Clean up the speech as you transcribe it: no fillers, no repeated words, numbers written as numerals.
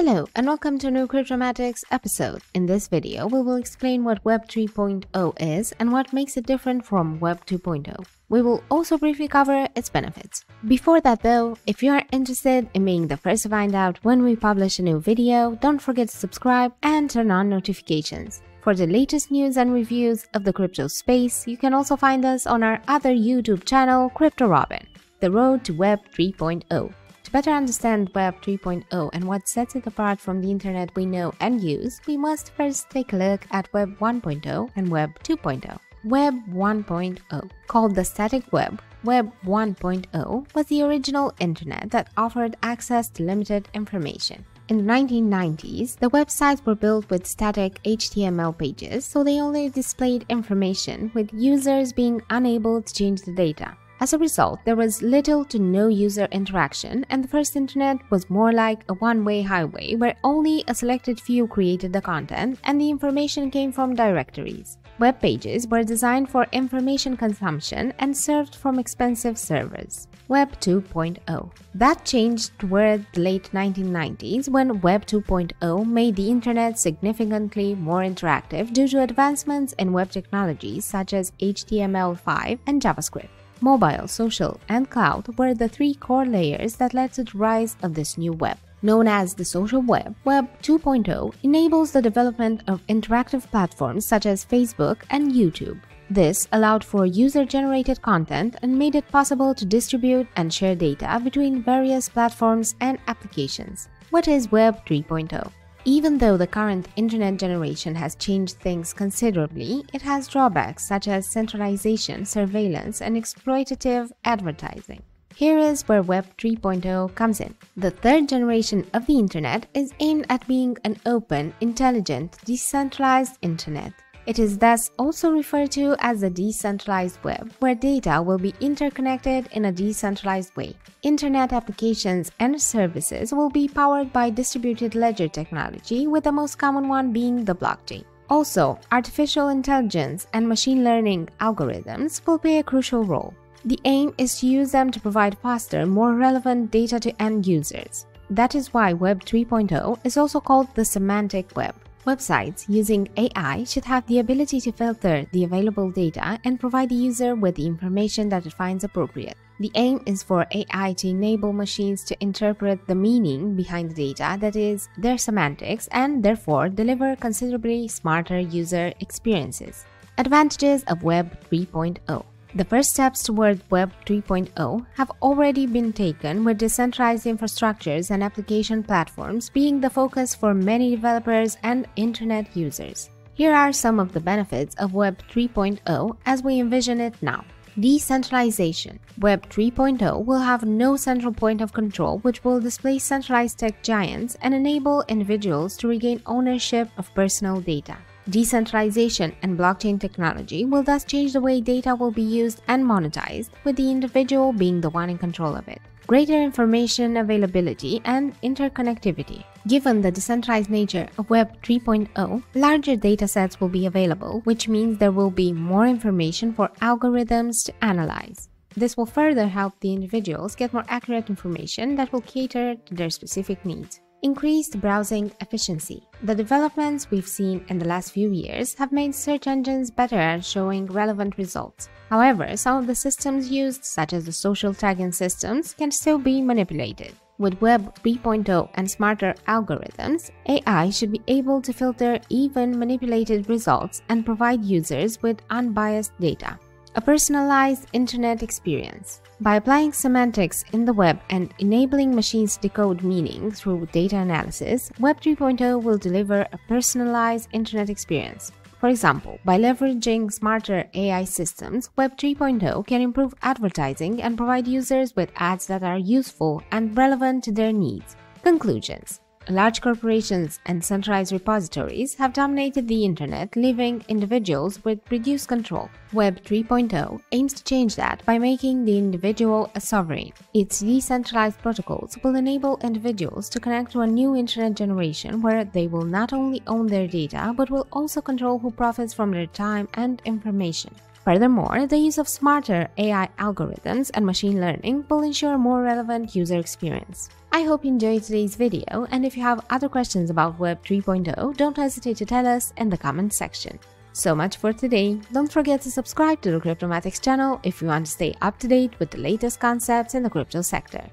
Hello and welcome to a new Cryptomatics episode. In this video, we will explain what Web 3.0 is and what makes it different from Web 2.0. We will also briefly cover its benefits. Before that though, if you are interested in being the first to find out when we publish a new video, don't forget to subscribe and turn on notifications. For the latest news and reviews of the crypto space, you can also find us on our other YouTube channel, CryptoRobin, The Road to Web 3.0. To better understand Web 3.0 and what sets it apart from the internet we know and use, we must first take a look at Web 1.0 and Web 2.0. Web 1.0, called the static web, Web 1.0 was the original internet that offered access to limited information. In the 1990s, the websites were built with static HTML pages, so they only displayed information, with users being unable to change the data. As a result, there was little to no user interaction, and the first internet was more like a one-way highway where only a selected few created the content and the information came from directories. Web pages were designed for information consumption and served from expensive servers. Web 2.0. That changed toward the late 1990s when Web 2.0 made the internet significantly more interactive due to advancements in web technologies such as HTML5 and JavaScript. Mobile, social, and cloud were the three core layers that led to the rise of this new web. Known as the social web, Web 2.0 enables the development of interactive platforms such as Facebook and YouTube. This allowed for user-generated content and made it possible to distribute and share data between various platforms and applications. What is Web 3.0? Even though the current internet generation has changed things considerably, it has drawbacks such as centralization, surveillance, and exploitative advertising. Here is where Web 3.0 comes in. The third generation of the internet is aimed at being an open, intelligent, decentralized internet. It is thus also referred to as the decentralized web, where data will be interconnected in a decentralized way. Internet applications and services will be powered by distributed ledger technology, with the most common one being the blockchain. Also, artificial intelligence and machine learning algorithms will play a crucial role. The aim is to use them to provide faster, more relevant data to end users. That is why Web 3.0 is also called the semantic web. Websites using AI should have the ability to filter the available data and provide the user with the information that it finds appropriate. The aim is for AI to enable machines to interpret the meaning behind the data, that is, their semantics, and therefore deliver considerably smarter user experiences. Advantages of Web 3.0. The first steps toward Web 3.0 have already been taken, with decentralized infrastructures and application platforms being the focus for many developers and internet users. Here are some of the benefits of Web 3.0 as we envision it now. Decentralization. Web 3.0 will have no central point of control, which will displace centralized tech giants and enable individuals to regain ownership of personal data. Decentralization and blockchain technology will thus change the way data will be used and monetized, with the individual being the one in control of it. Greater information availability and interconnectivity. Given the decentralized nature of Web 3.0, larger datasets will be available, which means there will be more information for algorithms to analyze. This will further help the individuals get more accurate information that will cater to their specific needs. Increased browsing efficiency. The developments we've seen in the last few years have made search engines better at showing relevant results. However, some of the systems used, such as the social tagging systems, can still be manipulated. With Web 3.0 and smarter algorithms, AI should be able to filter even manipulated results and provide users with unbiased data. A personalized internet experience. By applying semantics in the web and enabling machines to decode meaning through data analysis, Web 3.0 will deliver a personalized internet experience. For example, by leveraging smarter AI systems, Web 3.0 can improve advertising and provide users with ads that are useful and relevant to their needs. Conclusions. Large corporations and centralized repositories have dominated the internet, leaving individuals with reduced control. Web 3.0 aims to change that by making the individual a sovereign. Its decentralized protocols will enable individuals to connect to a new internet generation where they will not only own their data, but will also control who profits from their time and information. Furthermore, the use of smarter AI algorithms and machine learning will ensure a more relevant user experience. I hope you enjoyed today's video, and if you have other questions about Web 3.0, don't hesitate to tell us in the comments section. So much for today. Don't forget to subscribe to the Cryptomatics channel if you want to stay up to date with the latest concepts in the crypto sector.